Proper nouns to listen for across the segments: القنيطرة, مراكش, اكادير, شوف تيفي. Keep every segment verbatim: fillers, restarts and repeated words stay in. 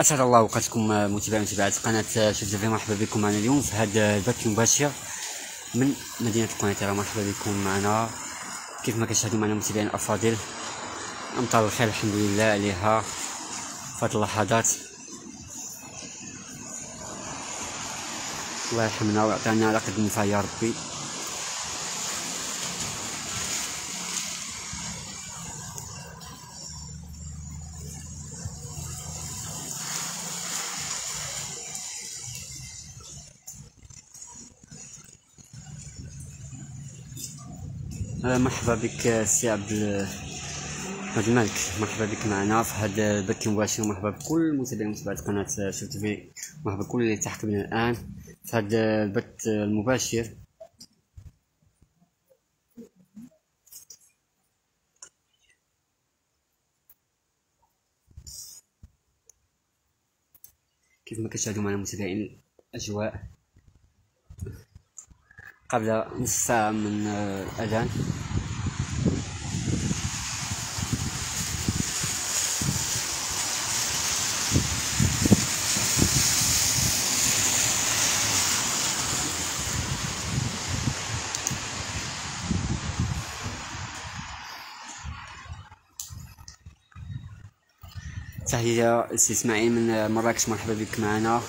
اسعد الله اوقاتكم متابعين متابعات قناه شوف تيفي. مرحبا بكم معنا اليوم في هذا البث المباشر من مدينه القنيطرة. مرحبا بكم معنا كيف ما كتشاهدوا معنا متابعين الافاضل. امطار الخير الحمد لله عليها في هذه اللحظات، الله يرحمنا ويعطينا على قد ما يا ربي. مرحبا بك سي عبد الملك، مرحبا بك معنا في هذا البث المباشر. مرحبا بكل متابعين ومتابعات قناه شوف تيفي، مرحبا بكل اللي التحق بنا الان في هذا البث المباشر. كيف ما كتشاهدوا معنا متابعين الاجواء قبل نص ساعة من الأذان. تحية السي إسماعيل من مراكش، مرحبا بك معنا.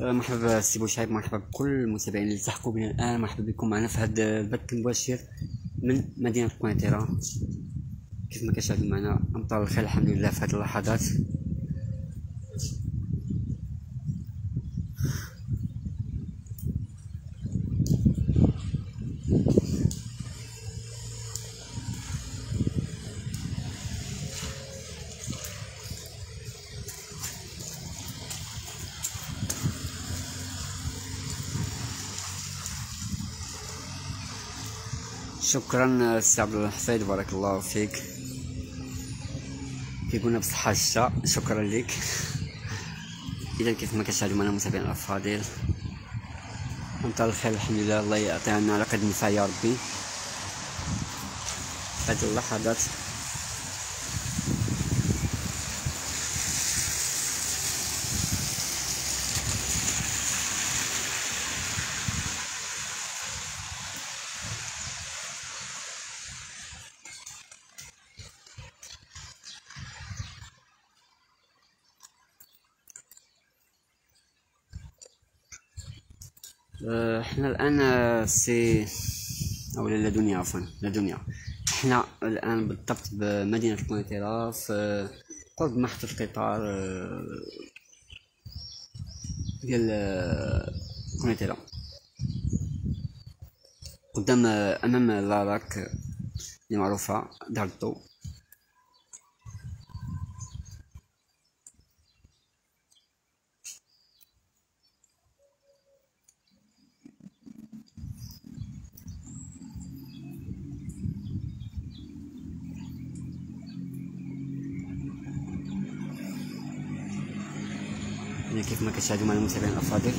مرحبا سي بوشعيب، مرحبا بكل المتابعين اللي التحقوا بنا الان. مرحبا بكم معنا في هذا البث المباشر من مدينه القنيطرة. كيف ما كتشاهدوا معنا امطار الخير الحمد لله في هذه اللحظات. شكرا سي عبد الحفيظ، بارك الله فيك، كيقولنا بصحة الشاء، شكرا لك. إذا كيف ما كتشاهدوا معنا متابعين الأفاضل أمطار الخير الحمد لله، الله يعطينا على قد النفع يا ربي. هذه اللحظات احنا الان سي او لا دنيا عفوا لا دنيا احنا الان بالضبط بمدينه القنيطرة في قرب محطه القطار ديال القنيطرة قدام امام لاراك اللي معروفه دار الضوء. كيف ما كتشاهدوا معنا المتابعين الافاضل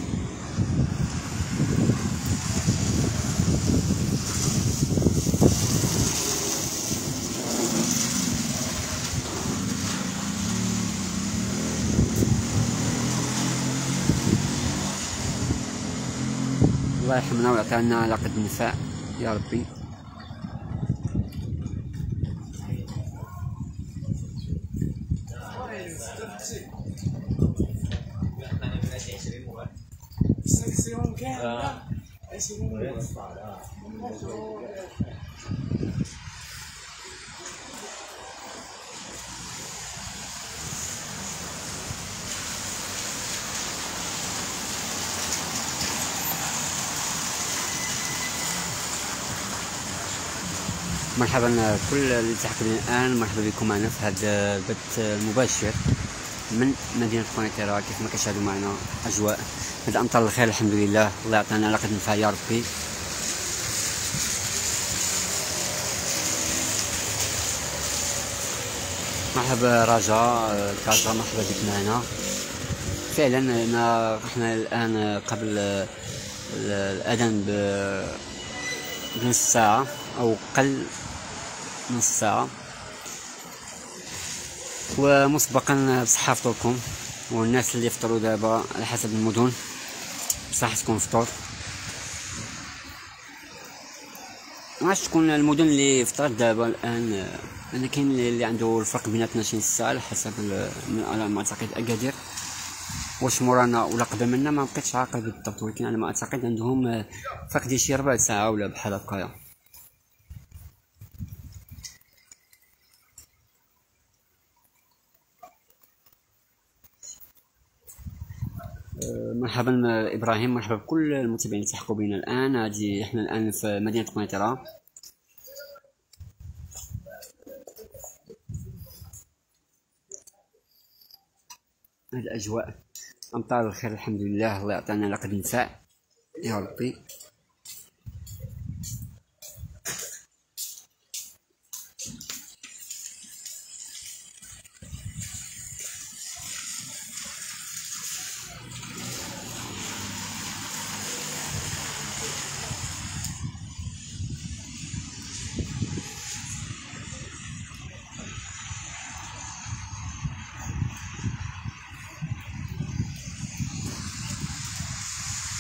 الله يرحمنا ويعطينا على قد النفع يا ربي. مرحبا كل اللي تحكم الان، مرحبا بكم معنا في هذا البث المباشر من مدينه القنيطرة. كيف ما كتشاهدوا معنا اجواء هذا امطار الخير، الحمد لله. الله يعطينا على قد نفع يا ربي. مرحبا رجاء كازا، مرحبا بك معنا. فعلا انا احنا الان قبل الاذان بنص ساعه او قل نص ساعه، ومسبقا بصحه فطوركم. والناس اللي فطروا دابا على حسب المدن بصحتكم فطور. معرفتش شكون المدن اللي فطرت دابا الان، انا كاين اللي عنده الفرق بيناتنا شي ساعه على حسب على ما اعتقد اكادير واش مورانا ولا قبل منا، ما بقيتش عاقل بالضبط، ولكن على ما اعتقد عندهم فرق ديال شي ربع ساعه ولا بحال هكايا. مرحبا ابراهيم، مرحبا بكل المتابعين اللي تلحقوا بنا الان. هادي احنا الان في مدينه القنيطرة. هاد الاجواء امطار الخير، الحمد لله. الله يعطينا على قد نفع يا ربي.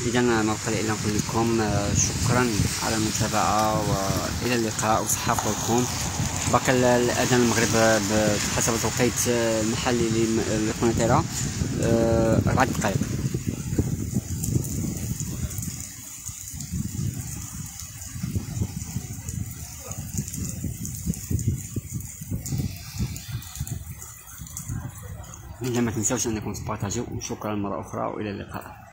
إذا ما بقى إلا نقول لكم شكرا على المتابعة وإلى اللقاء وصحة فطوركم. باقي الأذان المغرب بحسب التوقيت المحلي للقنيطرة أربع دقائق. إذا ما تنساوش أنكم تبارطاجيو، وشكرا مرة أخرى وإلى اللقاء.